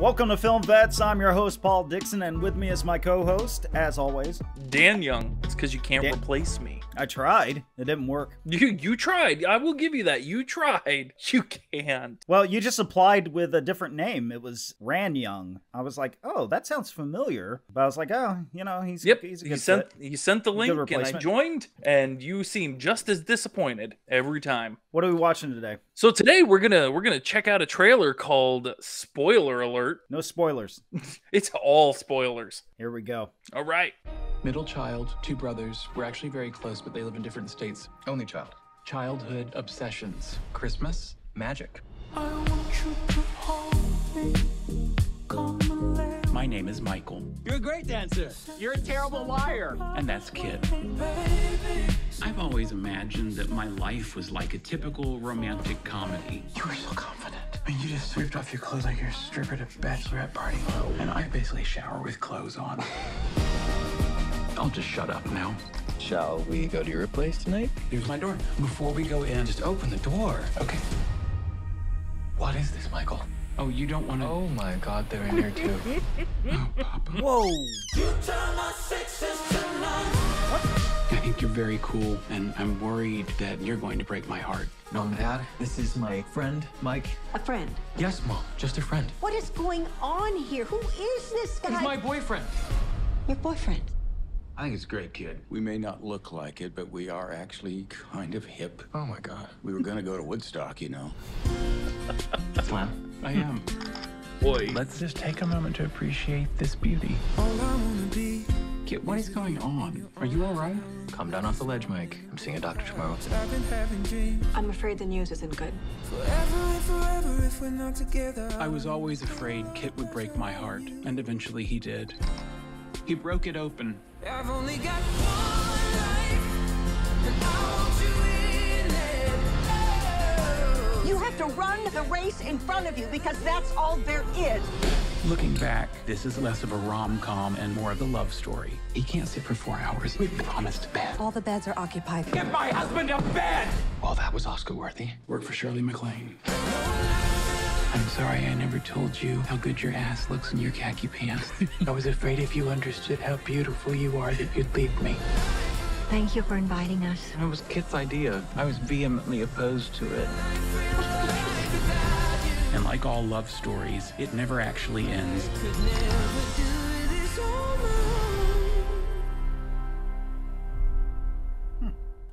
Welcome to Film Vets. I'm your host, Paul Dixon, and with me is my co-host, as always, Dan Young. It's because you can't replace me. I tried. It didn't work. You tried. I will give you that. You tried. You can't. Well, you just applied with a different name. It was Ran Young. I was like, oh, that sounds familiar. But I was like, oh, you know, he's a good fit. You sent the link and I joined, and you seem just as disappointed every time. What are we watching today? So today we're gonna check out a trailer called Spoiler Alert. No spoilers. It's all spoilers. Here we go. All right. Middle child, two brothers. We're actually very close, but they live in different states. Only child. Childhood obsessions. Christmas magic. I want you to hold me. My name is Michael. You're a great dancer. You're a terrible liar. And that's Kid. I've always imagined that my life was like a typical romantic comedy. You were so confident. I mean, you just swept off your clothes like you're a stripper at a bachelorette party. And I basically shower with clothes on. I'll just shut up now. Shall we go to your place tonight? Here's my door. Before we go in, just open the door. Okay. What is this, Michael? Oh, you don't want to... Oh, my God, they're in here, too. Oh, Papa. Whoa. You turn my sixes to nine. What? I think you're very cool, and I'm worried that you're going to break my heart. Mom, Dad, this is my friend, Mike. A friend? Yes, Mom, just a friend. What is going on here? Who is this guy? He's my boyfriend. Your boyfriend? I think it's great, Kid. We may not look like it, but we are actually kind of hip. Oh, my God. We were going to go to Woodstock, you know. Slam. I am. Boy. Let's just take a moment to appreciate this beauty. All I want to be. Kid, what is going on? Are you all right? Calm down off the ledge, Mike. I'm seeing a doctor tomorrow. I'm afraid the news isn't good. Forever, if we're not together. I was always afraid Kit would break my heart, and eventually he did. He broke it open. I've only got one life, and I want you in it. You have to run the race in front of you because that's all there is. Looking back, this is less of a rom-com and more of a love story. He can't sit for 4 hours. We've promised a bed. All the beds are occupied. Get my husband a bed! Well, that was Oscar-worthy. Work for Shirley MacLaine. I'm sorry I never told you how good your ass looks in your khaki pants. I was afraid if you understood how beautiful you are that you'd leave me. Thank you for inviting us. It was Kit's idea. I was vehemently opposed to it. And like all love stories, it never actually ends.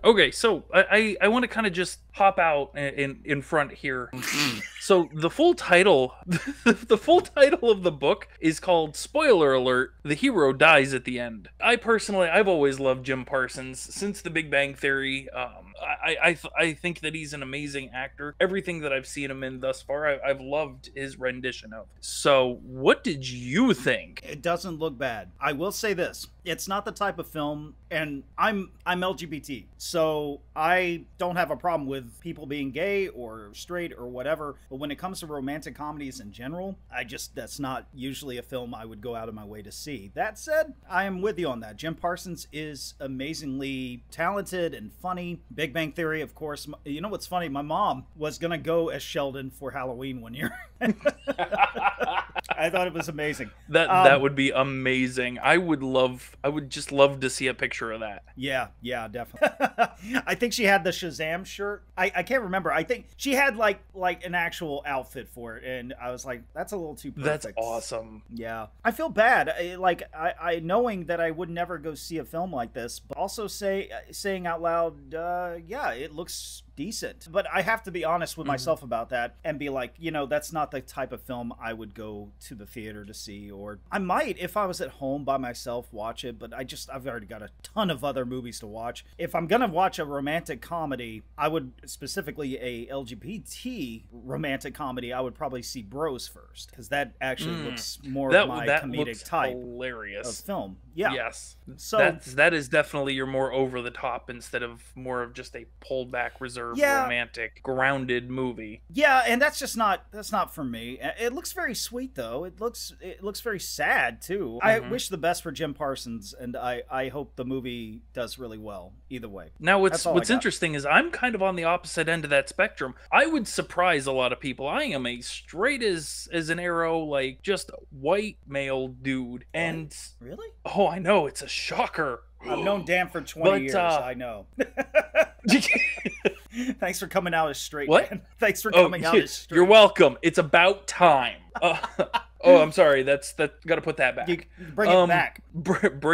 Okay, so I want to kind of just hop out in front here. So the full title of the book is called Spoiler Alert, The Hero Dies at the End. I personally, I've always loved Jim Parsons since The Big Bang Theory. I think that he's an amazing actor. Everything that I've seen him in thus far, I've loved his rendition of. So what did you think? It doesn't look bad. I will say this. It's not the type of film, and I'm LGBT, so I don't have a problem with people being gay or straight or whatever. But when it comes to romantic comedies in general, that's not usually a film I would go out of my way to see. That said, I am with you on that. Jim Parsons is amazingly talented and funny. Big Bang Theory, of course. You know what's funny? My mom was gonna go as Sheldon for Halloween one year. I thought it was amazing. That would be amazing. I would just love to see a picture of that. Yeah, definitely. I think she had the Shazam shirt. I can't remember. I think she had like an actual outfit for it, and I was like, that's a little too perfect. That's awesome. Yeah. I feel bad. I knowing that I would never go see a film like this, but also saying out loud, yeah, it looks decent. But I have to be honest with myself about that and be like, you know, that's not the type of film I would go to the theater to see, or I might if I was at home by myself watch it, but I've already got a ton of other movies to watch. If I'm gonna watch a romantic comedy, I would, specifically a LGBT romantic comedy, I would probably see Bros first, because that actually looks more of my comedic type hilarious. Of film. Yeah. Yes. So that is definitely your more over the top instead of more of just a pulled back, reserved, romantic, grounded movie. Yeah, and that's not for me. It looks very sweet though. It looks very sad too. Mm-hmm. I wish the best for Jim Parsons, and I hope the movie does really well either way. Now what's interesting is I'm kind of on the opposite end of that spectrum. I would surprise a lot of people. I am a straight as an arrow, like just white male dude. And really? Oh, I know, it's a shocker. I've known Dan for 20 years. I know. Thanks for coming out as straight. What? Man. Thanks for coming out as straight. You're welcome. It's about time. I'm sorry. That's got to put that back. Bring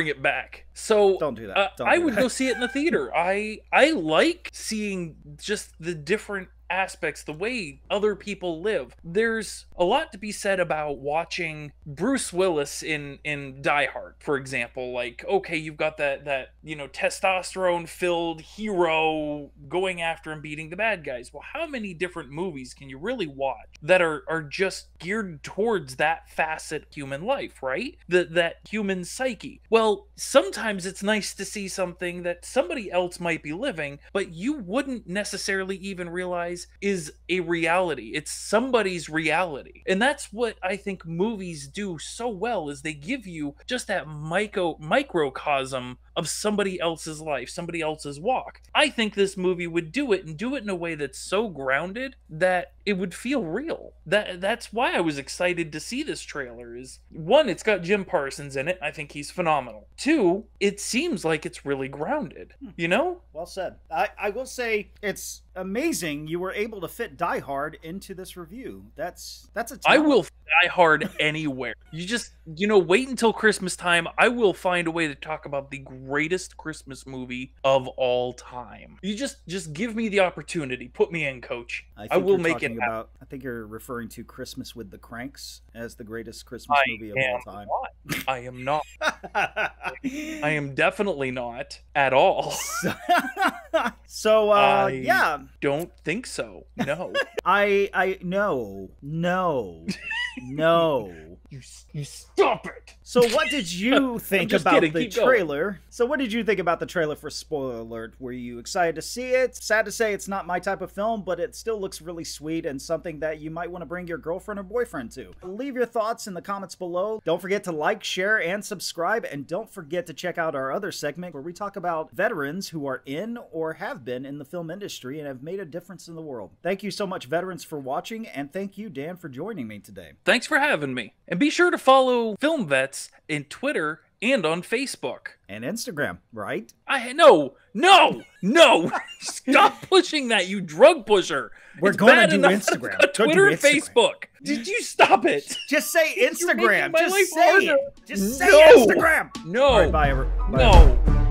it back. So don't do that. I would go see it in the theater. I like seeing just the different aspects, the way other people live. There's a lot to be said about watching Bruce Willis in Die Hard, for example. Like, okay, you've got that testosterone filled hero going after and beating the bad guys. Well, how many different movies can you really watch that are just geared towards that facet of human life, right? That human psyche. Well, sometimes it's nice to see something that somebody else might be living, but you wouldn't necessarily even realize is a reality. It's somebody's reality. And that's what I think movies do so well, is they give you just that microcosm of somebody else's life, somebody else's walk. I think this movie would do it in a way that's so grounded that it would feel real. That's why I was excited to see this trailer. Is one, it's got Jim Parsons in it. I think he's phenomenal. Two, it seems like it's really grounded, you know? Well said. I will say it's amazing you were able to fit Die Hard into this review. That's a talent. I will fit Die Hard anywhere. You just, wait until Christmas time. I will find a way to talk about the greatest Christmas movie of all time. You just give me the opportunity. Put me in, coach. I will make it happen. I think you're referring to Christmas with the Cranks as the greatest Christmas movie of all time. I am not. I am definitely not at all. So yeah, don't think so. No. I no. No. You stop it. So what did you think about the trailer? So what did you think about the trailer for Spoiler Alert? Were you excited to see it? Sad to say it's not my type of film, but it still looks really sweet and something that you might want to bring your girlfriend or boyfriend to. Leave your thoughts in the comments below. Don't forget to like, share, and subscribe. And don't forget to check out our other segment where we talk about veterans who are in or have been in the film industry and have made a difference in the world. Thank you so much, veterans, for watching. And thank you, Dan, for joining me today. Thanks for having me. And be sure to follow Film Vets in Twitter and on Facebook. And Instagram, right? No! Stop pushing that, you drug pusher! We're going to do Instagram. Twitter and Facebook. Did you stop it? Just say Instagram. Just say it. Just say Instagram. No. All right, bye, everyone. No.